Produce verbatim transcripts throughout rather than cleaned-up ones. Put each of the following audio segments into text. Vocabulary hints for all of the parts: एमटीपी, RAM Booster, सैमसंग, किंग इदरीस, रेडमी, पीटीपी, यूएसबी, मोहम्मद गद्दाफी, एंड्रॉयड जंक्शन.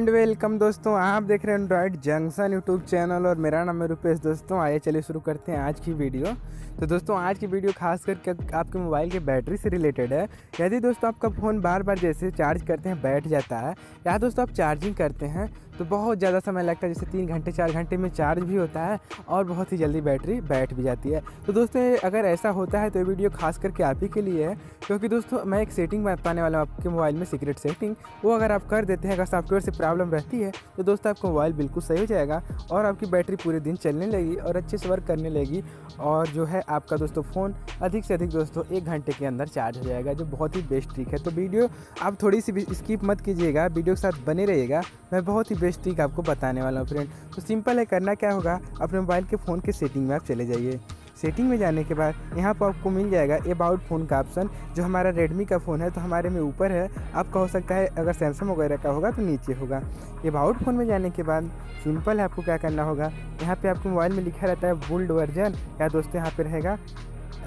And welcome दोस्तों, आप देख रहे हैं एंड्रॉयड जंक्शन यूट्यूब चैनल और मेरा नाम है रुपेश। दोस्तों आइए चलिए शुरू करते हैं आज की वीडियो। तो दोस्तों आज की वीडियो खास करके आपके मोबाइल के बैटरी से रिलेटेड है। यदि दोस्तों आपका फ़ोन बार बार जैसे चार्ज करते हैं बैठ जाता है, या दोस्तों आप चार्जिंग करते हैं तो बहुत ज़्यादा समय लगता है, जैसे तीन घंटे चार घंटे में चार्ज भी होता है और बहुत ही जल्दी बैटरी बैठ भी जाती है। तो दोस्तों अगर ऐसा होता है तो ये वीडियो खास करके आप ही के लिए है, क्योंकि दोस्तों मैं एक सेटिंग बताने वाला हूँ आपके मोबाइल में, सीक्रेट सेटिंग। वो अगर आप कर देते हैं, अगर सॉफ्टवेयर से प्रॉब्लम रहती है तो दोस्तों आपका मोबाइल बिल्कुल सही हो जाएगा और आपकी बैटरी पूरे दिन चलने लगेगी और अच्छे से वर्क करने लगेगी, और जो है आपका दोस्तों फ़ोन अधिक से अधिक दोस्तों एक घंटे के अंदर चार्ज हो जाएगा, जो बहुत ही बेस्ट ट्रिक है। तो वीडियो आप थोड़ी सी स्किप मत कीजिएगा, वीडियो के साथ बने रहिएगा, मैं बहुत ही बेस्ट ट्रिक आपको बताने वाला हूँ फ्रेंड। तो सिंपल है, करना क्या होगा, अपने मोबाइल के फ़ोन के सेटिंग में आप चले जाइए। सेटिंग में जाने के बाद यहाँ पर आपको मिल जाएगा अबाउट फ़ोन का ऑप्शन। जो हमारा रेडमी का फ़ोन है तो हमारे में ऊपर है, आपका हो सकता है अगर सैमसंग वगैरह का होगा तो नीचे होगा। अबाउट फ़ोन में जाने के बाद सिंपल है, आपको क्या करना होगा, यहाँ पे आपको मोबाइल में लिखा रहता है बोल्ड वर्जन, या दोस्तों यहाँ पे रहेगा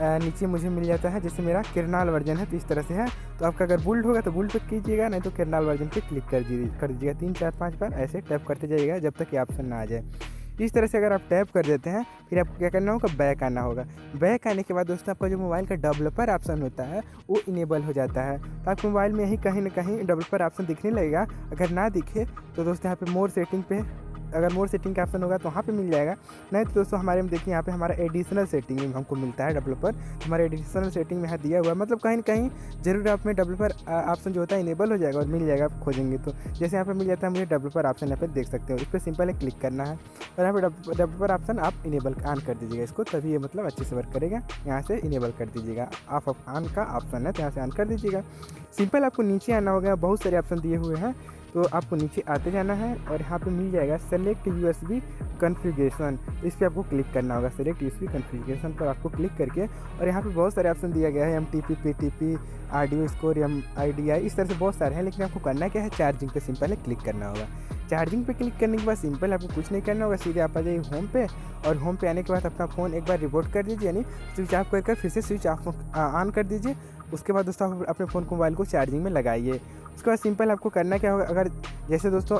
नीचे मुझे मिल जाता है, जैसे मेरा किरनाल वर्जन है तो इस तरह से है। तो आपका अगर बोल्ड होगा तो बोल्ड पर कीजिएगा, नहीं तो किरनाल वर्जन पर क्लिक कर दीजिएगा, तीन चार पाँच बार ऐसे टैप करते जाइएगा जब तक ये ऑप्शन ना आ जाए। इस तरह से अगर आप टैप कर देते हैं, फिर आपको क्या करना होगा, बैक आना होगा। बैक आने के बाद दोस्तों आपका जो मोबाइल का डेवलपर ऑप्शन होता है वो इनेबल हो जाता है, तो आपके मोबाइल में ही कहीं ना कहीं डेवलपर ऑप्शन दिखने लगेगा। अगर ना दिखे तो दोस्तों यहाँ पे मोर सेटिंग पे, अगर मोर सेटिंग का ऑप्शन होगा तो वहाँ पे मिल जाएगा, नहीं तो दोस्तों हमारे में देखिए यहाँ पे हमारा एडिशनल सेटिंग में हमको मिलता है डेवलपर, हमारे एडिशनल सेटिंग में यहाँ दिया हुआ है, मतलब कहीं ना कहीं जरूर आप में डेवलपर ऑप्शन जो होता है इनेबल हो जाएगा और मिल जाएगा आप खोजेंगे तो। जैसे यहाँ पे मिल जाता है मुझे डेवलपर ऑप्शन, यहाँ पे देख सकते हो, इस पर सिंपल है क्लिक करना है और यहाँ पे डेवलपर ऑप्शन आप इनेबल ऑन कर दीजिएगा इसको, तभी ये मतलब अच्छे से वर्क करेगा। यहाँ से इनेबल कर दीजिएगा, ऑफ ऑफ ऑन का ऑप्शन है तो यहाँ से ऑन कर दीजिएगा। सिंपल आपको नीचे आना होगा, बहुत सारे ऑप्शन दिए हुए हैं तो आपको नीचे आते जाना है और यहाँ पे मिल जाएगा सेलेक्ट यूएसबी कॉन्फ़िगरेशन, इस पर आपको क्लिक करना होगा। सेलेक्ट यूएसबी कॉन्फ़िगरेशन पर आपको क्लिक करके, और यहाँ पे बहुत सारे ऑप्शन दिया गया है, एमटीपी, पीटीपी, audio score, M IDI, इस तरह से बहुत सारे हैं। लेकिन आपको करना क्या है, चार्जिंग पे सिंपल है क्लिक करना होगा। चार्जिंग पे क्लिक करने के बाद सिंपल आपको कुछ नहीं करना होगा, सीधे आप आ जाइए होम पे, और होम पे आने के बाद अपना फ़ोन एक बार रिबूट कर दीजिए, यानी स्विच ऑफ करके फिर से स्विच ऑफ ऑन कर दीजिए। उसके बाद दोस्तों आप अपने फ़ोन को मोबाइल को चार्जिंग में लगाइए। उसके बाद सिंपल आपको करना क्या होगा, अगर जैसे दोस्तों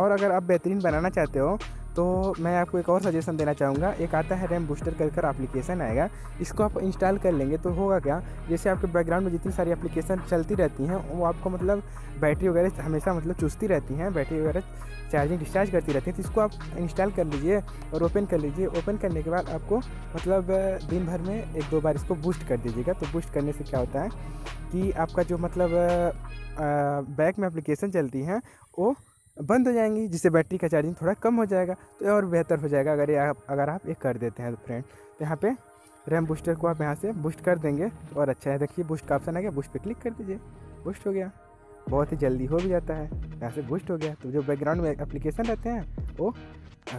और अगर आप बेहतरीन बनाना चाहते हो तो मैं आपको एक और सजेशन देना चाहूँगा। एक आता है रैम बूस्टर कर कर एप्लीकेशन आएगा, इसको आप इंस्टॉल कर लेंगे तो होगा क्या, जैसे आपके बैकग्राउंड में जितनी सारी एप्लीकेशन चलती रहती हैं वो आपको मतलब बैटरी वगैरह हमेशा मतलब चूसती रहती हैं, बैटरी वगैरह चार्जिंग डिस्चार्ज करती रहती है। तो इसको आप इंस्टॉल कर लीजिए और ओपन कर लीजिए। ओपन करने के बाद आपको मतलब दिन भर में एक दो बार इसको बूस्ट कर दीजिएगा। तो बूस्ट करने से क्या होता है कि आपका जो मतलब बैक में एप्लीकेशन चलती हैं वो बंद हो जाएंगी, जिससे बैटरी का चार्जिंग थोड़ा कम हो जाएगा, तो और बेहतर हो जाएगा अगर ये आप अगर आप ये कर देते हैं तो फ्रेंड। तो यहाँ पे रैम बूस्टर को आप यहाँ से बूस्ट कर देंगे तो और अच्छा है। देखिए बूस्ट का ऑप्शन आ गया, बूस्ट पे क्लिक कर दीजिए, बूस्ट हो गया, बहुत ही जल्दी हो भी जाता है, यहाँ से बूस्ट हो गया। तो जो बैकग्राउंड में एप्लीकेशन रहते हैं वो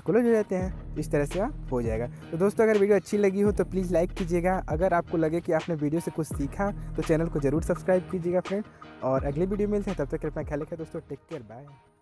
क्लोज हो जाते हैं, इस तरह से आप हो जाएगा। तो दोस्तों अगर वीडियो अच्छी लगी हो तो प्लीज़ लाइक कीजिएगा, अगर आपको लगे कि आपने वीडियो से कुछ सीखा तो चैनल को ज़रूर सब्सक्राइब कीजिएगा फ्रेंड। और अगली वीडियो मिलते हैं, तब तक कृपया ख्याल रखें दोस्तों, टेक केयर, बाय।